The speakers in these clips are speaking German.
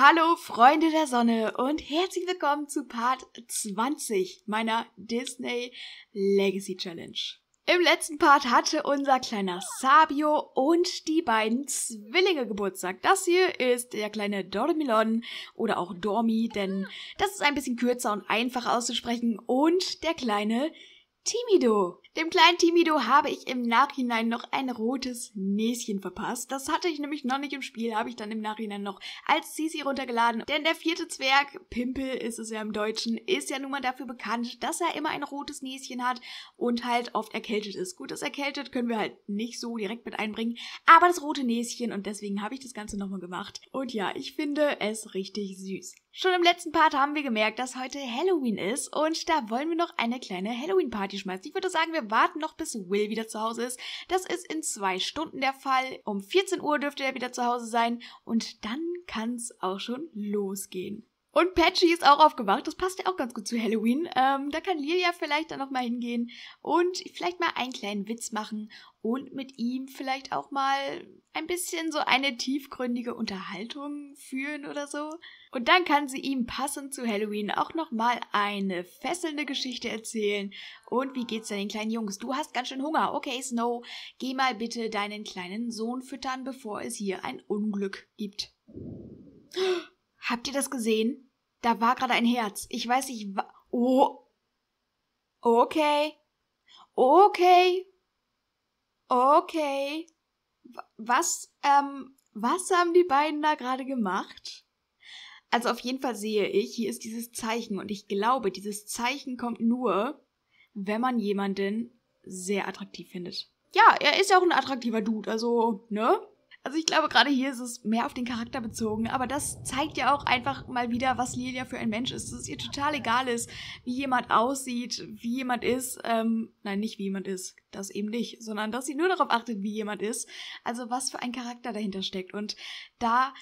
Hallo Freunde der Sonne und herzlich willkommen zu Part 20 meiner Disney Legacy Challenge. Im letzten Part hatte unser kleiner Sabio und die beiden Zwillinge Geburtstag. Das hier ist der kleine Dormilon oder auch Dormi, denn das ist ein bisschen kürzer und einfacher auszusprechen, und der kleine Timido. Dem kleinen Timido habe ich im Nachhinein noch ein rotes Näschen verpasst. Das hatte ich nämlich noch nicht im Spiel, habe ich dann im Nachhinein noch als CC runtergeladen. Denn der vierte Zwerg, Pimpel ist es ja im Deutschen, ist ja nun mal dafür bekannt, dass er immer ein rotes Näschen hat und halt oft erkältet ist. Gut, das erkältet können wir halt nicht so direkt mit einbringen, aber das rote Näschen, und deswegen habe ich das Ganze nochmal gemacht. Und ja, ich finde es richtig süß. Schon im letzten Part haben wir gemerkt, dass heute Halloween ist, und da wollen wir noch eine kleine Halloween-Party schmeißen. Ich würde sagen, wir warten noch, bis Will wieder zu Hause ist. Das ist in 2 Stunden der Fall. Um 14 Uhr dürfte er wieder zu Hause sein, und dann kann's auch schon losgehen. Und Patchy ist auch aufgewacht, das passt ja auch ganz gut zu Halloween. Da kann Lilia vielleicht dann nochmal hingehen und vielleicht mal einen kleinen Witz machen und mit ihm vielleicht auch mal ein bisschen so eine tiefgründige Unterhaltung führen oder so. Und dann kann sie ihm passend zu Halloween auch nochmal eine fesselnde Geschichte erzählen. Und wie geht's denn den kleinen Jungs? Du hast ganz schön Hunger. Okay, Snow, geh mal bitte deinen kleinen Sohn füttern, bevor es hier ein Unglück gibt. Habt ihr das gesehen? Da war gerade ein Herz. Ich weiß nicht, oh. Okay. Okay. Okay. Was haben die beiden da gerade gemacht? Also auf jeden Fall sehe ich, hier ist dieses Zeichen, und ich glaube, dieses Zeichen kommt nur, wenn man jemanden sehr attraktiv findet. Ja, er ist ja auch ein attraktiver Dude, also, ne? Also ich glaube, gerade hier ist es mehr auf den Charakter bezogen, aber das zeigt ja auch einfach mal wieder, was Lilia für ein Mensch ist. Dass es ihr total egal ist, wie jemand aussieht, wie jemand ist. Nein, nicht wie jemand ist, das eben nicht, sondern dass sie nur darauf achtet, wie jemand ist. Also was für ein Charakter dahinter steckt. Und da,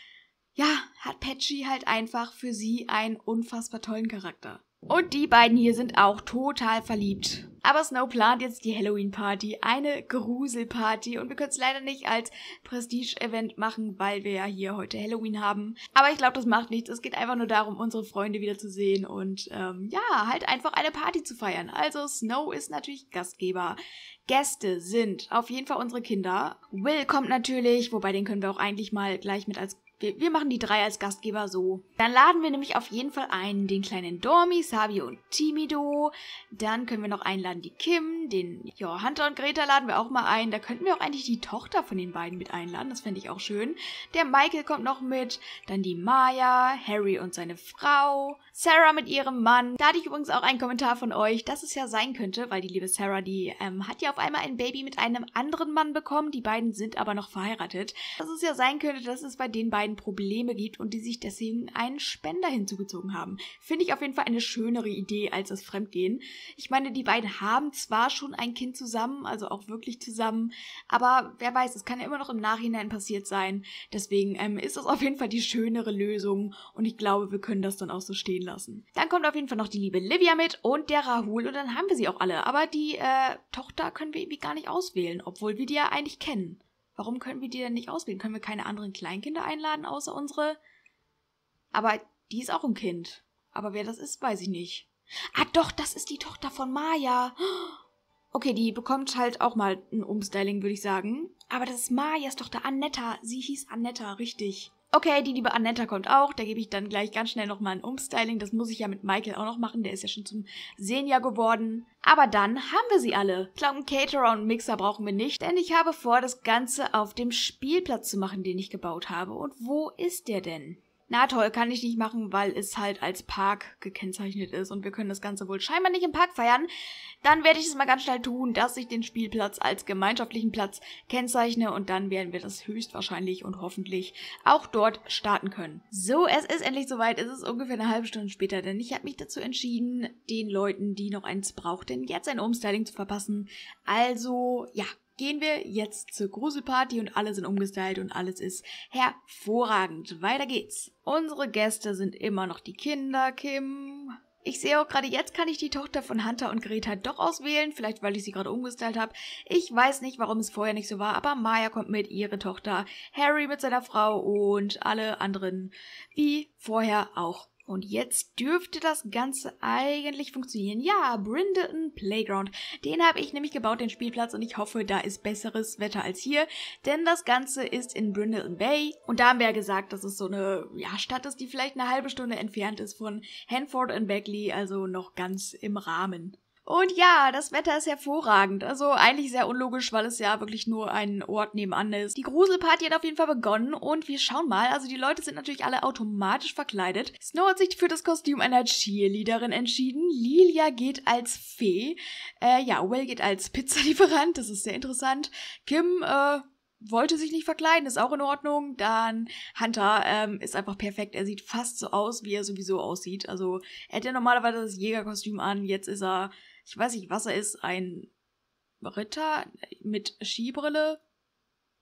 ja, hat Patchy halt einfach für sie einen unfassbar tollen Charakter. Und die beiden hier sind auch total verliebt. Aber Snow plant jetzt die Halloween-Party, eine Gruselparty, und wir können es leider nicht als Prestige-Event machen, weil wir ja hier heute Halloween haben. Aber ich glaube, das macht nichts. Es geht einfach nur darum, unsere Freunde wiederzusehen und ja, halt einfach eine Party zu feiern. Also Snow ist natürlich Gastgeber. Gäste sind auf jeden Fall unsere Kinder. Will kommt natürlich, wobei den können wir auch eigentlich mal gleich mit als wir machen die 3 als Gastgeber so. Dann laden wir nämlich auf jeden Fall ein den kleinen Dormi, Sabio und Timido. Dann können wir noch einladen die Kim, den Hunter und Greta laden wir auch mal ein. Da könnten wir auch eigentlich die Tochter von den beiden mit einladen, das fände ich auch schön. Der Michael kommt noch mit, dann die Maya, Harry und seine Frau, Sarah mit ihrem Mann. Da hatte ich übrigens auch einen Kommentar von euch, dass es ja sein könnte, weil die liebe Sarah, die hat ja auf einmal ein Baby mit einem anderen Mann bekommen. Die beiden sind aber noch verheiratet. Dass es ja sein könnte, dass es bei den beiden Probleme gibt und die sich deswegen einen Spender hinzugezogen haben. Finde ich auf jeden Fall eine schönere Idee als das Fremdgehen. Ich meine, die beiden haben zwar schon ein Kind zusammen, also auch wirklich zusammen, aber wer weiß, es kann ja immer noch im Nachhinein passiert sein. Deswegen ist das auf jeden Fall die schönere Lösung, und ich glaube, wir können das dann auch so stehen lassen. Dann kommt auf jeden Fall noch die liebe Livia mit und der Rahul, und dann haben wir sie auch alle. Aber die Tochter können wir irgendwie gar nicht auswählen, obwohl wir die ja eigentlich kennen. Warum können wir die denn nicht auswählen? Können wir keine anderen Kleinkinder einladen, außer unsere? Aber die ist auch ein Kind. Aber wer das ist, weiß ich nicht. Ah doch, das ist die Tochter von Maya. Okay, die bekommt halt auch mal ein Umstyling, würde ich sagen. Aber das ist Mayas Tochter, Annetta. Sie hieß Annetta, richtig. Okay, die liebe Annetta kommt auch. Da gebe ich dann gleich ganz schnell nochmal ein Umstyling. Das muss ich ja mit Michael auch noch machen. Der ist ja schon zum Senior geworden. Aber dann haben wir sie alle. Ich glaube, einen Caterer und einen Mixer brauchen wir nicht. Denn ich habe vor, das Ganze auf dem Spielplatz zu machen, den ich gebaut habe. Und wo ist der denn? Na toll, kann ich nicht machen, weil es halt als Park gekennzeichnet ist. Und wir können das Ganze wohl scheinbar nicht im Park feiern. Dann werde ich es mal ganz schnell tun, dass ich den Spielplatz als gemeinschaftlichen Platz kennzeichne. Und dann werden wir das höchstwahrscheinlich und hoffentlich auch dort starten können. So, es ist endlich soweit. Es ist ungefähr eine halbe Stunde später. Denn ich habe mich dazu entschieden, den Leuten, die noch eins brauchten, jetzt ein Umstyling zu verpassen. Also, ja. Gehen wir jetzt zur Gruselparty, und alle sind umgestylt und alles ist hervorragend. Weiter geht's. Unsere Gäste sind immer noch die Kinder, Kim, Ich sehe auch gerade, jetzt kann ich die Tochter von Hunter und Greta doch auswählen. Vielleicht, weil ich sie gerade umgestylt habe. Ich weiß nicht, warum es vorher nicht so war. Aber Maya kommt mit, ihre Tochter, Harry mit seiner Frau und alle anderen wie vorher auch. Und jetzt dürfte das Ganze eigentlich funktionieren. Ja, Brindleton Playground. Den habe ich nämlich gebaut, den Spielplatz. Und ich hoffe, da ist besseres Wetter als hier. Denn das Ganze ist in Brindleton Bay. Und da haben wir ja gesagt, dass es so eine Stadt ist, die vielleicht eine halbe Stunde entfernt ist von Henford-on-Bagley. Also noch ganz im Rahmen. Und ja, das Wetter ist hervorragend. Also eigentlich sehr unlogisch, weil es ja wirklich nur ein Ort nebenan ist. Die Gruselparty hat auf jeden Fall begonnen und wir schauen mal. Also die Leute sind natürlich alle automatisch verkleidet. Snow hat sich für das Kostüm einer Cheerleaderin entschieden. Lilia geht als Fee. Will geht als Pizzalieferant. Das ist sehr interessant. Kim, wollte sich nicht verkleiden, ist auch in Ordnung. Dann Hunter ist einfach perfekt. Er sieht fast so aus, wie er sowieso aussieht. Also er hätte normalerweise das Jägerkostüm an. Jetzt ist er... Ich weiß nicht, was er ist, ein Ritter mit Skibrille?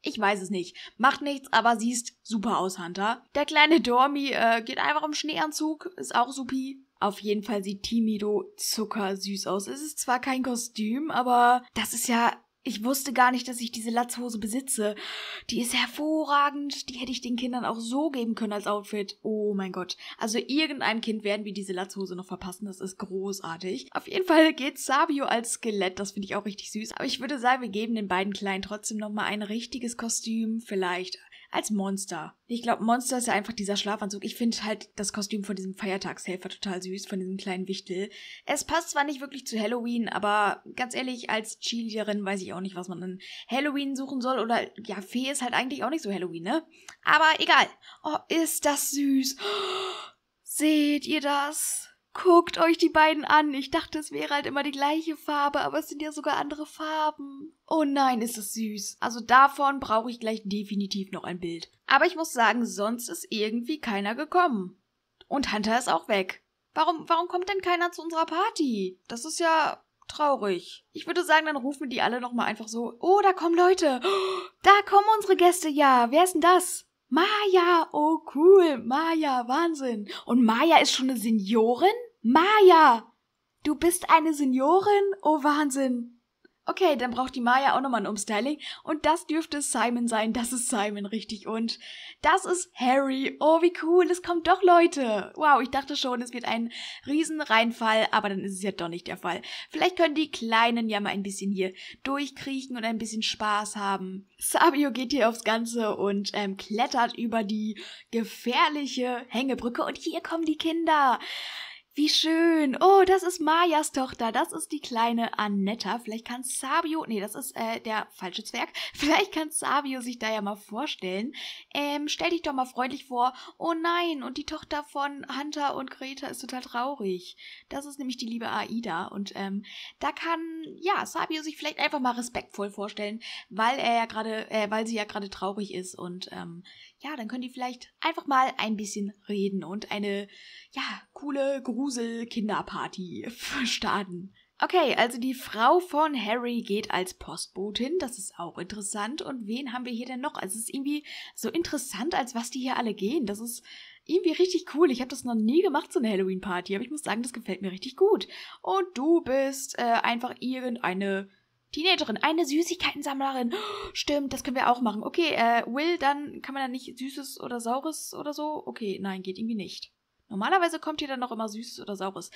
Ich weiß es nicht. Macht nichts, aber siehst super aus, Hunter. Der kleine Dormi geht einfach im Schneeanzug, ist auch supi. Auf jeden Fall sieht Timido zuckersüß aus. Es ist zwar kein Kostüm, aber das ist ja... Ich wusste gar nicht, dass ich diese Latzhose besitze. Die ist hervorragend. Die hätte ich den Kindern auch so geben können als Outfit. Oh mein Gott. Also irgendeinem Kind werden wir diese Latzhose noch verpassen. Das ist großartig. Auf jeden Fall geht Sabio als Skelett. Das finde ich auch richtig süß. Aber ich würde sagen, wir geben den beiden Kleinen trotzdem nochmal ein richtiges Kostüm. Vielleicht als Monster. Ich glaube, Monster ist ja einfach dieser Schlafanzug. Ich finde halt das Kostüm von diesem Feiertagshelfer total süß, von diesem kleinen Wichtel. Es passt zwar nicht wirklich zu Halloween, aber ganz ehrlich, als Cheerleaderin weiß ich auch nicht, was man an Halloween suchen soll. Oder, ja, Fee ist halt eigentlich auch nicht so Halloween, ne? Aber egal. Oh, ist das süß. Oh, seht ihr das? Guckt euch die beiden an. Ich dachte, es wäre halt immer die gleiche Farbe, aber es sind ja sogar andere Farben. Oh nein, ist das süß. Also davon brauche ich gleich definitiv noch ein Bild. Aber ich muss sagen, sonst ist irgendwie keiner gekommen. Und Hunter ist auch weg. Warum kommt denn keiner zu unserer Party? Das ist ja traurig. Ich würde sagen, dann rufen wir die alle nochmal einfach so. Oh, da kommen Leute. Da kommen unsere Gäste, ja. Wer ist denn das? Maya, oh cool. Maya, Wahnsinn. Und Maya ist schon eine Seniorin? Maya, du bist eine Seniorin? Oh, Wahnsinn. Okay, dann braucht die Maya auch nochmal ein Umstyling. Und das dürfte Simon sein. Das ist Simon, richtig. Und das ist Harry. Oh, wie cool. Es kommen doch Leute. Wow, ich dachte schon, es wird ein Riesenreinfall. Aber dann ist es ja doch nicht der Fall. Vielleicht können die Kleinen ja mal ein bisschen hier durchkriechen und ein bisschen Spaß haben. Sabio geht hier aufs Ganze und klettert über die gefährliche Hängebrücke. Und hier kommen die Kinder. Wie schön. Oh, das ist Mayas Tochter. Das ist die kleine Annetta. Vielleicht kann Sabio... Nee, das ist der falsche Zwerg. Vielleicht kann Sabio sich da ja mal vorstellen. Stell dich doch mal freundlich vor. Oh nein, und die Tochter von Hunter und Greta ist total traurig. Das ist nämlich die liebe Aida. Und da kann, ja, Sabio sich vielleicht einfach mal respektvoll vorstellen, weil er ja gerade, weil sie ja gerade traurig ist. Und ja, dann können die vielleicht einfach mal ein bisschen reden und eine, ja, coole Grusel-Kinderparty starten. Okay, also die Frau von Harry geht als Postbotin. Das ist auch interessant. Und wen haben wir hier denn noch? Also es ist irgendwie so interessant, als was die hier alle gehen. Das ist irgendwie richtig cool. Ich habe das noch nie gemacht, so eine Halloween-Party. Aber ich muss sagen, das gefällt mir richtig gut. Und du bist einfach irgendeine... Teenagerin, eine Süßigkeitensammlerin. Oh, stimmt, das können wir auch machen. Okay, Will, dann kann man da nicht Süßes oder Saures oder so? Okay, nein, geht irgendwie nicht. Normalerweise kommt hier dann noch immer Süßes oder Saures.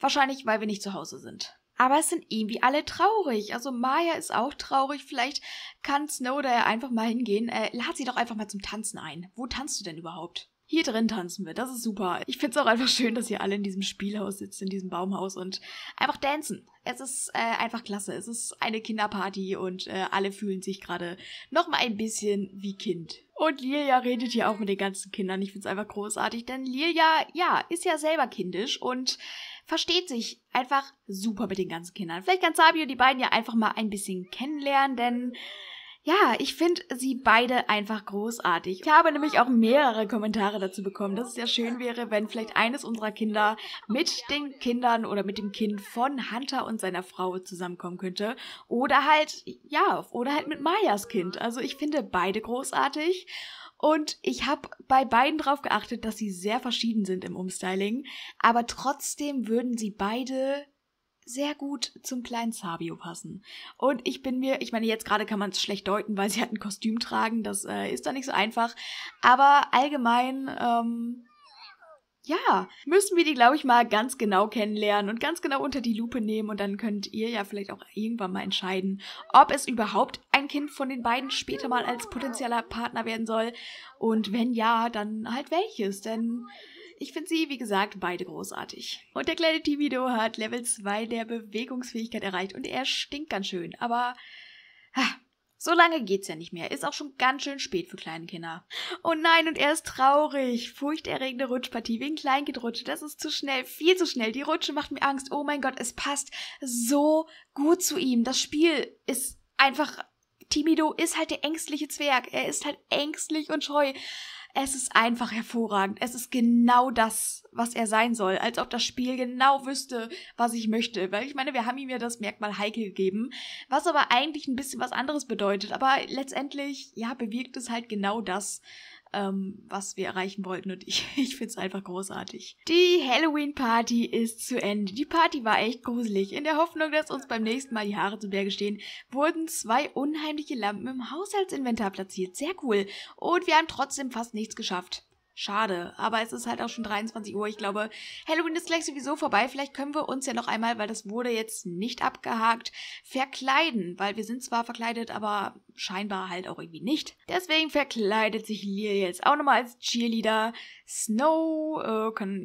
Wahrscheinlich, weil wir nicht zu Hause sind. Aber es sind irgendwie alle traurig. Also Maya ist auch traurig. Vielleicht kann Snow da ja einfach mal hingehen. Lad sie doch einfach mal zum Tanzen ein. Wo tanzt du denn überhaupt? Hier drin tanzen wir, das ist super. Ich finde es auch einfach schön, dass ihr alle in diesem Spielhaus sitzt, in diesem Baumhaus und einfach dancen. Es ist einfach klasse. Es ist eine Kinderparty und alle fühlen sich gerade nochmal ein bisschen wie Kind. Und Lilia redet hier auch mit den ganzen Kindern. Ich finde es einfach großartig, denn Lilia, ja, ist ja selber kindisch und versteht sich einfach super mit den ganzen Kindern. Vielleicht kann Sabio die beiden ja einfach mal ein bisschen kennenlernen, denn... Ja, ich finde sie beide einfach großartig. Ich habe nämlich auch mehrere Kommentare dazu bekommen, dass es ja schön wäre, wenn vielleicht eines unserer Kinder mit den Kindern oder mit dem Kind von Hunter und seiner Frau zusammenkommen könnte. Oder halt, ja, oder halt mit Mayas Kind. Also ich finde beide großartig. Und ich habe bei beiden drauf geachtet, dass sie sehr verschieden sind im Umstyling. Aber trotzdem würden sie beide sehr gut zum kleinen Sabio passen. Und ich meine, jetzt gerade kann man es schlecht deuten, weil sie halt ein Kostüm tragen. Das ist da nicht so einfach. Aber allgemein, ja, müssen wir die, glaube ich, mal ganz genau kennenlernen und ganz genau unter die Lupe nehmen. Und dann könnt ihr ja vielleicht auch irgendwann mal entscheiden, ob es überhaupt ein Kind von den beiden später mal als potenzieller Partner werden soll. Und wenn ja, dann halt welches. Denn ich finde sie, wie gesagt, beide großartig. Und der kleine Timido hat Level 2 der Bewegungsfähigkeit erreicht. Und er stinkt ganz schön. Aber so lange geht's ja nicht mehr. Ist auch schon ganz schön spät für kleine Kinder. Oh nein, und er ist traurig. Furchterregende Rutschpartie wegen Kleinkindrutsche. Das ist zu schnell, viel zu schnell. Die Rutsche macht mir Angst. Oh mein Gott, es passt so gut zu ihm. Das Spiel ist einfach... Timido ist halt der ängstliche Zwerg. Er ist halt ängstlich und scheu. Es ist einfach hervorragend. Es ist genau das, was er sein soll. Als ob das Spiel genau wüsste, was ich möchte. Weil ich meine, wir haben ihm ja das Merkmal heikel gegeben. Was aber eigentlich ein bisschen was anderes bedeutet. Aber letztendlich, ja, bewirkt es halt genau das, was wir erreichen wollten. Und ich finde es einfach großartig. Die Halloween-Party ist zu Ende. Die Party war echt gruselig. In der Hoffnung, dass uns beim nächsten Mal die Haare zu Berge stehen, wurden 2 unheimliche Lampen im Haushaltsinventar platziert. Sehr cool. Und wir haben trotzdem fast nichts geschafft. Schade, aber es ist halt auch schon 23 Uhr. Ich glaube, Halloween ist gleich sowieso vorbei. Vielleicht können wir uns ja noch einmal, weil das wurde jetzt nicht abgehakt, verkleiden. Weil wir sind zwar verkleidet, aber scheinbar halt auch irgendwie nicht. Deswegen verkleidet sich Lilia jetzt auch nochmal als Cheerleader. Snow,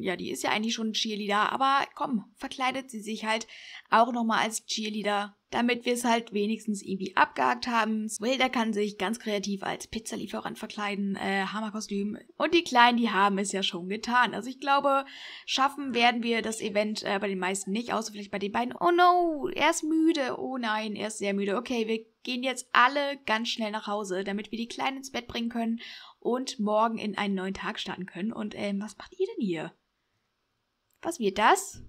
ja, die ist ja eigentlich schon Cheerleader, aber komm, verkleidet sie sich halt auch nochmal als Cheerleader. Damit wir es halt wenigstens irgendwie abgehakt haben. Will, der kann sich ganz kreativ als Pizzalieferant verkleiden. Hammerkostüm. Und die Kleinen, die haben es ja schon getan. Also ich glaube, schaffen werden wir das Event bei den meisten nicht. Außer vielleicht bei den beiden. Oh no, er ist müde. Oh nein, er ist sehr müde. Okay, wir gehen jetzt alle ganz schnell nach Hause, damit wir die Kleinen ins Bett bringen können. Und morgen in einen neuen Tag starten können. Und was macht ihr denn hier? Was wird das?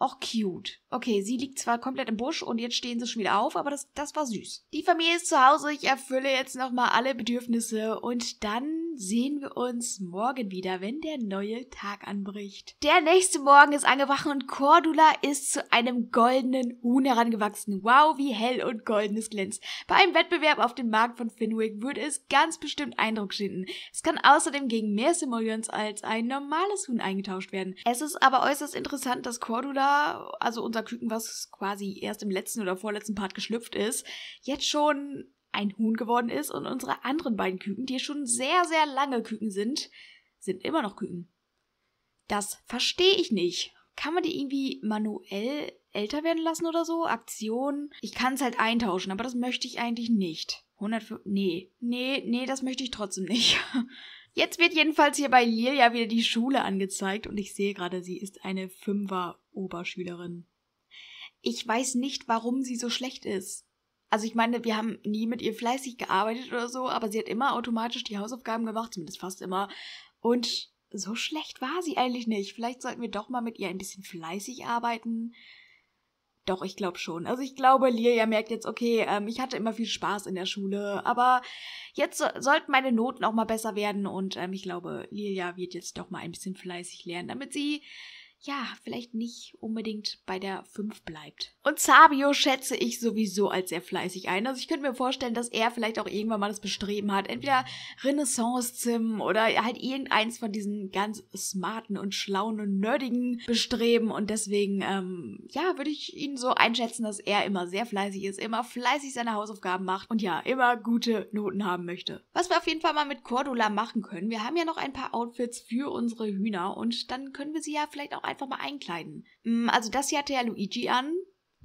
Auch cute. Okay, sie liegt zwar komplett im Busch und jetzt stehen sie schon wieder auf, aber das war süß. Die Familie ist zu Hause, ich erfülle jetzt nochmal alle Bedürfnisse und dann sehen wir uns morgen wieder, wenn der neue Tag anbricht. Der nächste Morgen ist angewacht und Cordula ist zu einem goldenen Huhn herangewachsen. Wow, wie hell und golden es glänzt. Bei einem Wettbewerb auf dem Markt von Finwick würde es ganz bestimmt Eindruck schinden. Es kann außerdem gegen mehr Simoleons als ein normales Huhn eingetauscht werden. Es ist aber äußerst interessant, dass Cordula, also unser Küken, was quasi erst im letzten oder vorletzten Part geschlüpft ist, jetzt schon ein Huhn geworden ist und unsere anderen beiden Küken, die schon sehr, sehr lange Küken sind immer noch Küken. Das verstehe ich nicht. Kann man die irgendwie manuell älter werden lassen oder so? Aktion? Ich kann es halt eintauschen, aber das möchte ich eigentlich nicht. 105? Nee, das möchte ich trotzdem nicht. Jetzt wird jedenfalls hier bei Lilia wieder die Schule angezeigt und ich sehe gerade, sie ist eine 5er-Oberschülerin. Ich weiß nicht, warum sie so schlecht ist. Also ich meine, wir haben nie mit ihr fleißig gearbeitet oder so, aber sie hat immer automatisch die Hausaufgaben gemacht, zumindest fast immer. Und so schlecht war sie eigentlich nicht. Vielleicht sollten wir doch mal mit ihr ein bisschen fleißig arbeiten. Doch, ich glaube schon. Also ich glaube, Lilia merkt jetzt, okay, ich hatte immer viel Spaß in der Schule, aber jetzt sollten meine Noten auch mal besser werden. Und ich glaube, Lilia wird jetzt doch mal ein bisschen fleißig lernen, damit sie... ja, vielleicht nicht unbedingt bei der 5 bleibt. Und Sabio schätze ich sowieso als sehr fleißig ein. Also ich könnte mir vorstellen, dass er vielleicht auch irgendwann mal das Bestreben hat. Entweder Renaissance-Zim oder halt irgendeins von diesen ganz smarten und schlauen und nerdigen Bestreben. Und deswegen, ja, würde ich ihn so einschätzen, dass er immer sehr fleißig ist, immer fleißig seine Hausaufgaben macht und ja, immer gute Noten haben möchte. Was wir auf jeden Fall mal mit Cordula machen können, wir haben ja noch ein paar Outfits für unsere Hühner und dann können wir sie ja vielleicht auch einfach mal einkleiden. Also das hier hatte ja Luigi an.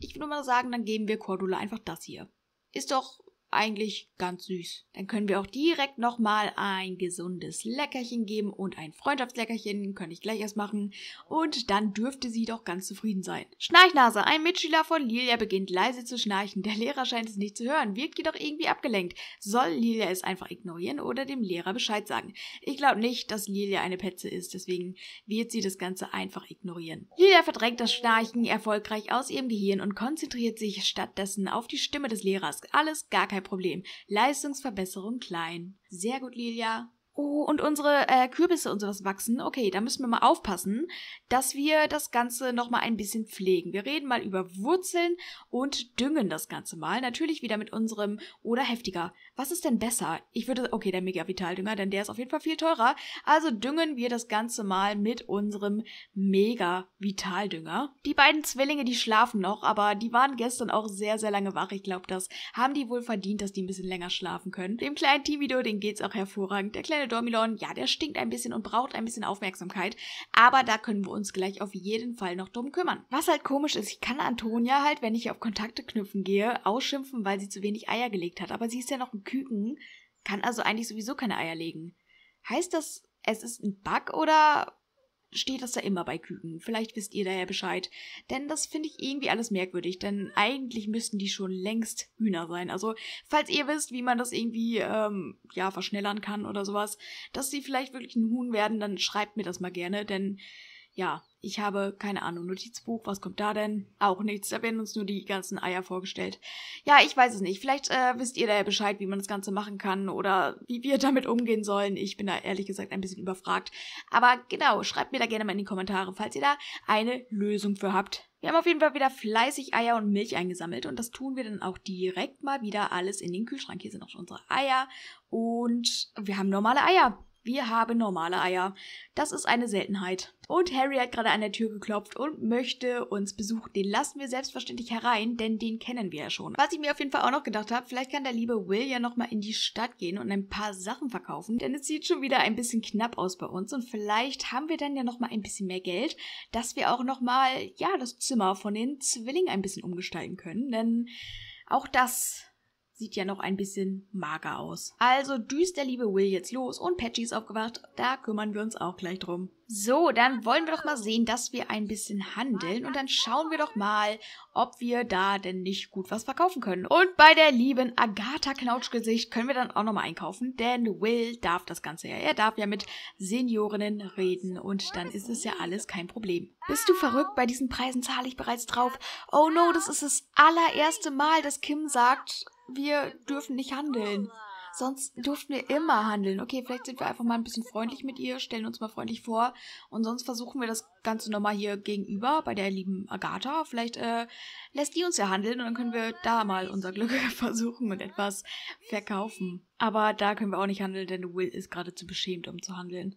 Ich würde mal sagen, dann geben wir Cordula einfach das hier. Ist doch eigentlich ganz süß. Dann können wir auch direkt nochmal ein gesundes Leckerchen geben und ein Freundschaftsleckerchen. Kann ich gleich erst machen. Und dann dürfte sie doch ganz zufrieden sein. Schnarchnase. Ein Mitschüler von Lilia beginnt leise zu schnarchen. Der Lehrer scheint es nicht zu hören. Wirkt jedoch irgendwie abgelenkt. Soll Lilia es einfach ignorieren oder dem Lehrer Bescheid sagen? Ich glaube nicht, dass Lilia eine Petze ist. Deswegen wird sie das Ganze einfach ignorieren. Lilia verdrängt das Schnarchen erfolgreich aus ihrem Gehirn und konzentriert sich stattdessen auf die Stimme des Lehrers. Alles gar kein kein Problem. Leistungsverbesserung klein. Sehr gut, Lilia. Oh, und unsere Kürbisse und sowas wachsen. Okay, da müssen wir mal aufpassen, dass wir das Ganze nochmal ein bisschen pflegen. Wir reden mal über Wurzeln und düngen das Ganze mal. Natürlich wieder mit unserem oder heftiger. Was ist denn besser? Ich würde, okay, der Mega-Vitaldünger, denn der ist auf jeden Fall viel teurer. Also düngen wir das Ganze mal mit unserem Mega-Vitaldünger. Die beiden Zwillinge, die schlafen noch, aber die waren gestern auch sehr, sehr lange wach. Ich glaube, das haben die wohl verdient, dass die ein bisschen länger schlafen können. Dem kleinen Timido, den geht's auch hervorragend. Der kleine Dormilon, ja, der stinkt ein bisschen und braucht ein bisschen Aufmerksamkeit, aber da können wir uns gleich auf jeden Fall noch drum kümmern. Was halt komisch ist, ich kann Antonia halt, wenn ich auf Kontakte knüpfen gehe, ausschimpfen, weil sie zu wenig Eier gelegt hat, aber sie ist ja noch ein Küken, kann also eigentlich sowieso keine Eier legen. Heißt das, es ist ein Bug oder steht das da immer bei Küken? Vielleicht wisst ihr daher Bescheid, denn das finde ich irgendwie alles merkwürdig, denn eigentlich müssten die schon längst Hühner sein. Also, falls ihr wisst, wie man das irgendwie, ja, verschnellern kann oder sowas, dass sie vielleicht wirklich ein Huhn werden, dann schreibt mir das mal gerne, denn, ja, ich habe keine Ahnung. Notizbuch, was kommt da denn? Auch nichts, da werden uns nur die ganzen Eier vorgestellt. Ja, ich weiß es nicht, vielleicht wisst ihr daher Bescheid, wie man das Ganze machen kann oder wie wir damit umgehen sollen. Ich bin da ehrlich gesagt ein bisschen überfragt. Aber genau, schreibt mir da gerne mal in die Kommentare, falls ihr da eine Lösung für habt. Wir haben auf jeden Fall wieder fleißig Eier und Milch eingesammelt und das tun wir dann auch direkt mal wieder alles in den Kühlschrank. Hier sind auch schon unsere Eier und wir haben normale Eier. Wir haben normale Eier. Das ist eine Seltenheit. Und Harry hat gerade an der Tür geklopft und möchte uns besuchen. Den lassen wir selbstverständlich herein, denn den kennen wir ja schon. Was ich mir auf jeden Fall auch noch gedacht habe, vielleicht kann der liebe Will ja nochmal in die Stadt gehen und ein paar Sachen verkaufen, denn es sieht schon wieder ein bisschen knapp aus bei uns und vielleicht haben wir dann ja nochmal ein bisschen mehr Geld, dass wir auch nochmal, ja, das Zimmer von den Zwillingen ein bisschen umgestalten können, denn auch das sieht ja noch ein bisschen mager aus. Also düst der liebe Will jetzt los und Patchy ist aufgewacht. Da kümmern wir uns auch gleich drum. So, dann wollen wir doch mal sehen, dass wir ein bisschen handeln und dann schauen wir doch mal, ob wir da denn nicht gut was verkaufen können. Und bei der lieben Agatha Knautschgesicht können wir dann auch nochmal einkaufen, denn Will darf das Ganze ja. Er darf ja mit Seniorinnen reden und dann ist es ja alles kein Problem. Bist du verrückt? Bei diesen Preisen zahle ich bereits drauf. Oh no, das ist das allererste Mal, dass Kim sagt, wir dürfen nicht handeln. Sonst durften wir immer handeln. Okay, vielleicht sind wir einfach mal ein bisschen freundlich mit ihr, stellen uns mal freundlich vor und sonst versuchen wir das Ganze nochmal hier gegenüber bei der lieben Agatha. Vielleicht lässt die uns ja handeln und dann können wir da mal unser Glück versuchen und etwas verkaufen. Aber da können wir auch nicht handeln, denn Will ist gerade zu beschämt, um zu handeln.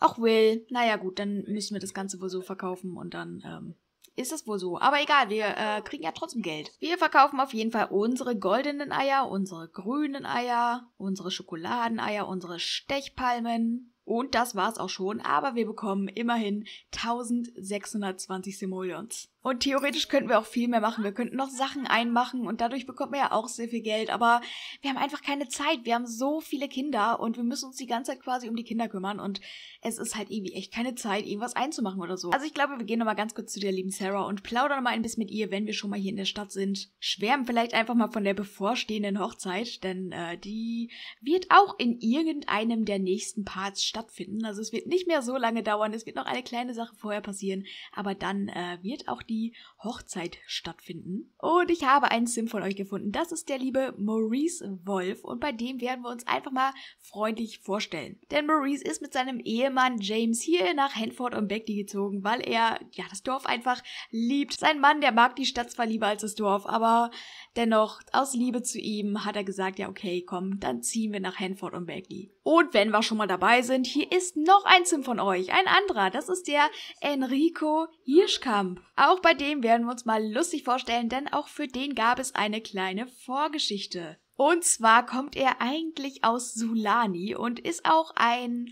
Auch Will. Naja gut, dann müssen wir das Ganze wohl so verkaufen und dann ist das wohl so. Aber egal, wir kriegen ja trotzdem Geld. Wir verkaufen auf jeden Fall unsere goldenen Eier, unsere grünen Eier, unsere Schokoladeneier, unsere Stechpalmen. Und das war's auch schon. Aber wir bekommen immerhin 1620 Simoleons. Und theoretisch könnten wir auch viel mehr machen. Wir könnten noch Sachen einmachen und dadurch bekommt man ja auch sehr viel Geld. Aber wir haben einfach keine Zeit. Wir haben so viele Kinder und wir müssen uns die ganze Zeit quasi um die Kinder kümmern. Und es ist halt irgendwie echt keine Zeit, irgendwas einzumachen oder so. Also ich glaube, wir gehen nochmal ganz kurz zu der lieben Sarah und plaudern nochmal ein bisschen mit ihr, wenn wir schon mal hier in der Stadt sind. Schwärmen vielleicht einfach mal von der bevorstehenden Hochzeit, denn die wird auch in irgendeinem der nächsten Parts stattfinden. Also es wird nicht mehr so lange dauern. Es wird noch eine kleine Sache vorher passieren. Aber dann wird auch die Hochzeit stattfinden. Und ich habe einen Sim von euch gefunden. Das ist der liebe Maurice Wolf und bei dem werden wir uns einfach mal freundlich vorstellen. Denn Maurice ist mit seinem Ehemann James hier nach Henford-on-Bagley gezogen, weil er, ja, das Dorf einfach liebt. Sein Mann, der mag die Stadt zwar lieber als das Dorf, aber dennoch, aus Liebe zu ihm, hat er gesagt, ja okay, komm, dann ziehen wir nach Henford-on-Bagley. Und wenn wir schon mal dabei sind, hier ist noch ein Sim von euch, ein anderer, das ist der Enrico Hirschkamp. Auch bei dem werden wir uns mal lustig vorstellen, denn auch für den gab es eine kleine Vorgeschichte. Und zwar kommt er eigentlich aus Sulani und ist auch ein,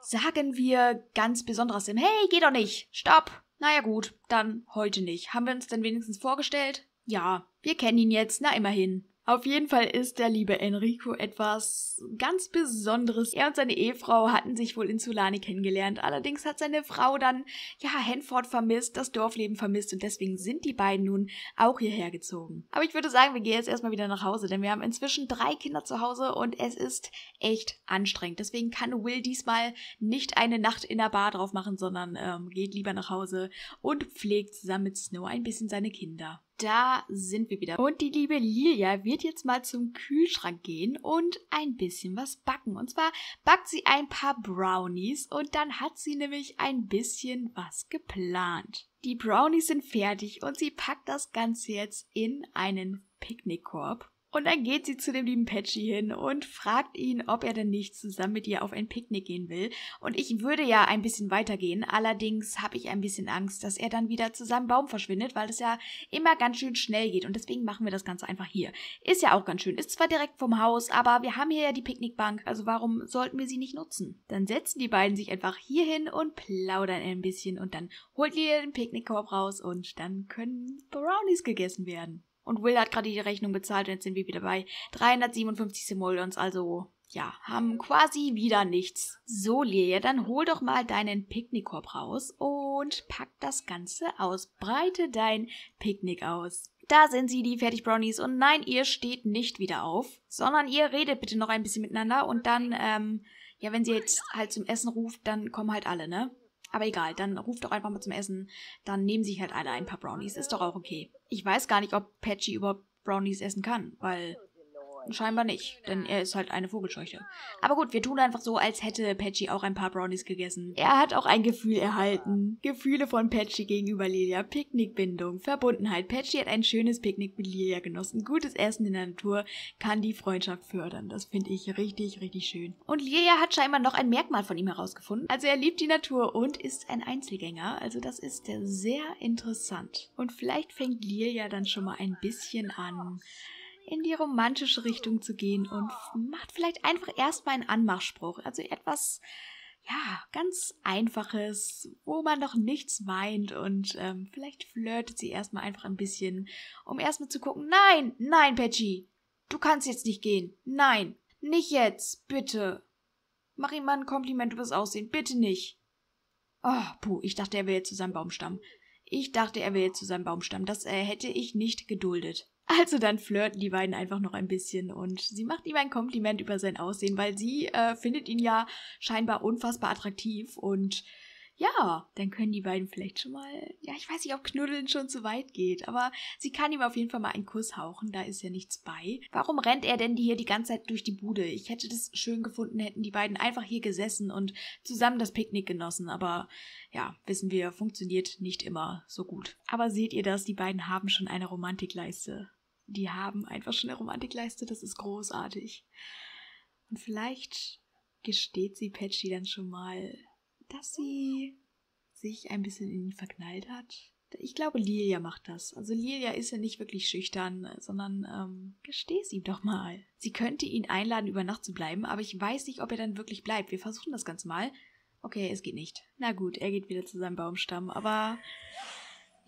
sagen wir, ganz besonderer Sim. Hey, geht doch nicht, stopp. Naja gut, dann heute nicht. Haben wir uns denn wenigstens vorgestellt? Ja, wir kennen ihn jetzt, na immerhin. Auf jeden Fall ist der liebe Enrico etwas ganz Besonderes. Er und seine Ehefrau hatten sich wohl in Sulani kennengelernt. Allerdings hat seine Frau dann, ja, Henford vermisst, das Dorfleben vermisst und deswegen sind die beiden nun auch hierher gezogen. Aber ich würde sagen, wir gehen jetzt erstmal wieder nach Hause, denn wir haben inzwischen 3 Kinder zu Hause und es ist echt anstrengend. Deswegen kann Will diesmal nicht eine Nacht in der Bar drauf machen, sondern geht lieber nach Hause und pflegt zusammen mit Snow ein bisschen seine Kinder. Da sind wir wieder. Und die liebe Lilia wird jetzt mal zum Kühlschrank gehen und ein bisschen was backen. Und zwar backt sie ein paar Brownies und dann hat sie nämlich ein bisschen was geplant. Die Brownies sind fertig und sie packt das Ganze jetzt in einen Picknickkorb. Und dann geht sie zu dem lieben Patchy hin und fragt ihn, ob er denn nicht zusammen mit ihr auf ein Picknick gehen will. Und ich würde ja ein bisschen weitergehen, allerdings habe ich ein bisschen Angst, dass er dann wieder zu seinem Baum verschwindet, weil es ja immer ganz schön schnell geht. Und deswegen machen wir das Ganze einfach hier. Ist ja auch ganz schön, ist zwar direkt vom Haus, aber wir haben hier ja die Picknickbank, also warum sollten wir sie nicht nutzen? Dann setzen die beiden sich einfach hier hin und plaudern ein bisschen und dann holt ihr den Picknickkorb raus und dann können Brownies gegessen werden. Und Will hat gerade die Rechnung bezahlt und jetzt sind wir wieder bei 357 Simoleons, also ja, haben quasi wieder nichts. So, Lilia, dann hol doch mal deinen Picknickkorb raus und pack das Ganze aus. Breite dein Picknick aus. Da sind sie, die Fertig-Brownies. Und nein, ihr steht nicht wieder auf, sondern ihr redet bitte noch ein bisschen miteinander und dann, ja, wenn sie jetzt halt zum Essen ruft, dann kommen halt alle, ne? Aber egal, dann ruft doch einfach mal zum Essen, dann nehmen sich halt alle ein paar Brownies, ist doch auch okay. Ich weiß gar nicht, ob Patchy überhaupt Brownies essen kann, weil scheinbar nicht, denn er ist halt eine Vogelscheuche. Aber gut, wir tun einfach so, als hätte Patchy auch ein paar Brownies gegessen. Er hat auch ein Gefühl erhalten. Gefühle von Patchy gegenüber Lilia, Picknickbindung, Verbundenheit. Patchy hat ein schönes Picknick mit Lilia genossen. Gutes Essen in der Natur kann die Freundschaft fördern. Das finde ich richtig, richtig schön. Und Lilia hat scheinbar noch ein Merkmal von ihm herausgefunden. Also er liebt die Natur und ist ein Einzelgänger. Also das ist sehr interessant. Und vielleicht fängt Lilia dann schon mal ein bisschen an, in die romantische Richtung zu gehen und macht vielleicht einfach erstmal einen Anmachspruch. Also etwas, ja, ganz Einfaches, wo man noch nichts meint und vielleicht flirtet sie erstmal einfach ein bisschen, um erstmal zu gucken, nein, nein, Patchy, du kannst jetzt nicht gehen. Nein, nicht jetzt, bitte. Mach ihm mal ein Kompliment übers Aussehen, bitte nicht. Oh, puh, ich dachte, er will jetzt zu seinem Baum stammen. Das hätte ich nicht geduldet. Also dann flirten die beiden einfach noch ein bisschen und sie macht ihm ein Kompliment über sein Aussehen, weil sie findet ihn ja scheinbar unfassbar attraktiv und ja, dann können die beiden vielleicht schon mal, ja, ich weiß nicht, ob Knuddeln schon zu weit geht, aber sie kann ihm auf jeden Fall mal einen Kuss hauchen, da ist ja nichts bei. Warum rennt er denn hier die ganze Zeit durch die Bude? Ich hätte das schön gefunden, hätten die beiden einfach hier gesessen und zusammen das Picknick genossen, aber ja, wissen wir, funktioniert nicht immer so gut. Aber seht ihr das, die beiden haben schon eine Romantikleiste. Die haben einfach schon eine Romantikleiste, das ist großartig. Und vielleicht gesteht sie Patchy dann schon mal, dass sie sich ein bisschen in ihn verknallt hat. Ich glaube, Lilia macht das. Also Lilia ist ja nicht wirklich schüchtern, sondern gesteh es ihm doch mal. Sie könnte ihn einladen, über Nacht zu bleiben, aber ich weiß nicht, ob er dann wirklich bleibt. Wir versuchen das Ganze mal. Okay, es geht nicht. Na gut, er geht wieder zu seinem Baumstamm, aber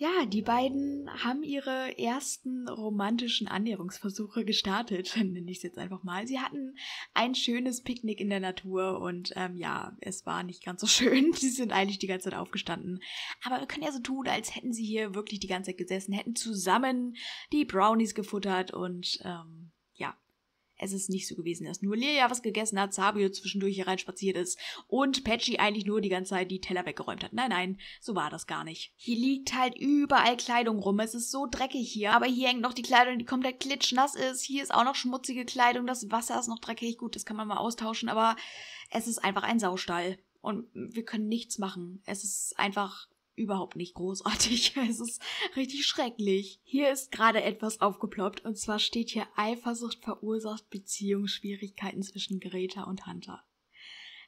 ja, die beiden haben ihre ersten romantischen Annäherungsversuche gestartet, nenne ich es jetzt einfach mal. Sie hatten ein schönes Picknick in der Natur und ja, es war nicht ganz so schön. Sie sind eigentlich die ganze Zeit aufgestanden. Aber wir können ja so tun, als hätten sie hier wirklich die ganze Zeit gesessen, hätten zusammen die Brownies gefuttert und ja, es ist nicht so gewesen, dass nur Lilia was gegessen hat, Sabio zwischendurch hier reinspaziert ist und Patchy eigentlich nur die ganze Zeit die Teller weggeräumt hat. Nein, nein, so war das gar nicht. Hier liegt halt überall Kleidung rum. Es ist so dreckig hier. Aber hier hängt noch die Kleidung, die komplett klitschnass ist. Hier ist auch noch schmutzige Kleidung. Das Wasser ist noch dreckig. Gut, das kann man mal austauschen, aber es ist einfach ein Saustall. Und wir können nichts machen. Es ist einfach überhaupt nicht großartig. Es ist richtig schrecklich. Hier ist gerade etwas aufgeploppt und zwar steht hier: Eifersucht verursacht Beziehungsschwierigkeiten zwischen Greta und Hunter.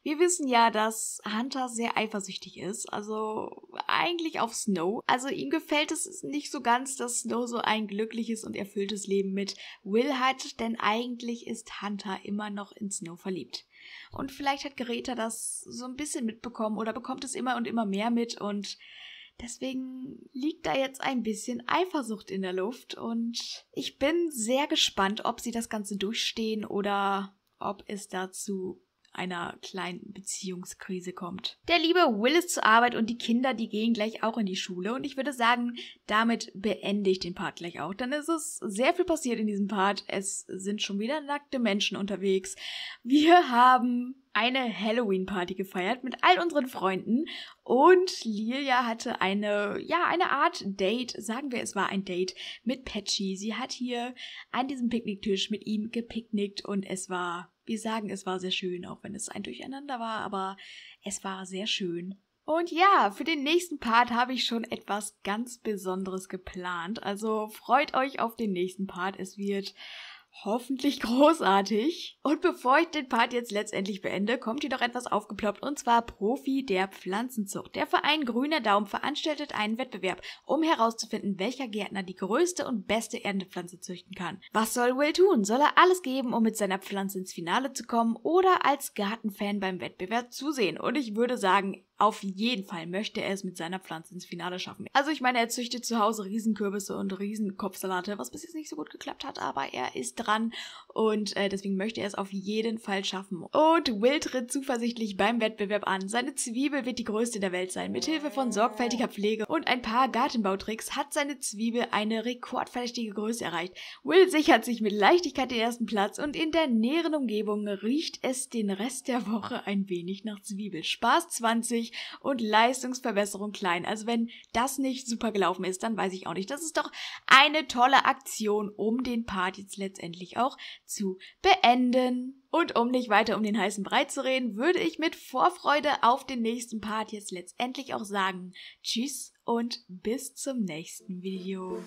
Wir wissen ja, dass Hunter sehr eifersüchtig ist, also eigentlich auf Snow. Also ihm gefällt es nicht so ganz, dass Snow so ein glückliches und erfülltes Leben mit Will hat, denn eigentlich ist Hunter immer noch in Snow verliebt. Und vielleicht hat Greta das so ein bisschen mitbekommen oder bekommt es immer und immer mehr mit und deswegen liegt da jetzt ein bisschen Eifersucht in der Luft und ich bin sehr gespannt, ob sie das Ganze durchstehen oder ob es dazu einer kleinen Beziehungskrise kommt. Der liebe Will ist zur Arbeit und die Kinder, die gehen gleich auch in die Schule und ich würde sagen, damit beende ich den Part gleich auch. Dann ist es sehr viel passiert in diesem Part. Es sind schon wieder nackte Menschen unterwegs. Wir haben eine Halloween-Party gefeiert mit all unseren Freunden und Lilia hatte eine Art Date, sagen wir, es war ein Date mit Patchy. Sie hat hier an diesem Picknicktisch mit ihm gepicknickt und es war, wir sagen, es war sehr schön, auch wenn es ein Durcheinander war, aber es war sehr schön. Und ja, für den nächsten Part habe ich schon etwas ganz Besonderes geplant, also freut euch auf den nächsten Part, es wird hoffentlich großartig. Und bevor ich den Part jetzt letztendlich beende, kommt hier noch etwas aufgeploppt, und zwar Profi der Pflanzenzucht. Der Verein Grüner Daumen veranstaltet einen Wettbewerb, um herauszufinden, welcher Gärtner die größte und beste Erntepflanze züchten kann. Was soll Will tun? Soll er alles geben, um mit seiner Pflanze ins Finale zu kommen oder als Gartenfan beim Wettbewerb zusehen? Und ich würde sagen, auf jeden Fall möchte er es mit seiner Pflanze ins Finale schaffen. Also ich meine, er züchtet zu Hause Riesenkürbisse und Riesenkopfsalate, was bis jetzt nicht so gut geklappt hat, aber er ist dran und deswegen möchte er es auf jeden Fall schaffen. Und Will tritt zuversichtlich beim Wettbewerb an. Seine Zwiebel wird die größte der Welt sein. Mithilfe von sorgfältiger Pflege und ein paar Gartenbautricks hat seine Zwiebel eine rekordverdächtige Größe erreicht. Will sichert sich mit Leichtigkeit den ersten Platz und in der näheren Umgebung riecht es den Rest der Woche ein wenig nach Zwiebel. Spaß 20 und Leistungsverbesserung klein. Also wenn das nicht super gelaufen ist, dann weiß ich auch nicht. Das ist doch eine tolle Aktion, um den Part jetzt letztendlich auch zu beenden. Und um nicht weiter um den heißen Brei zu reden, würde ich mit Vorfreude auf den nächsten Part jetzt letztendlich auch sagen, tschüss und bis zum nächsten Video.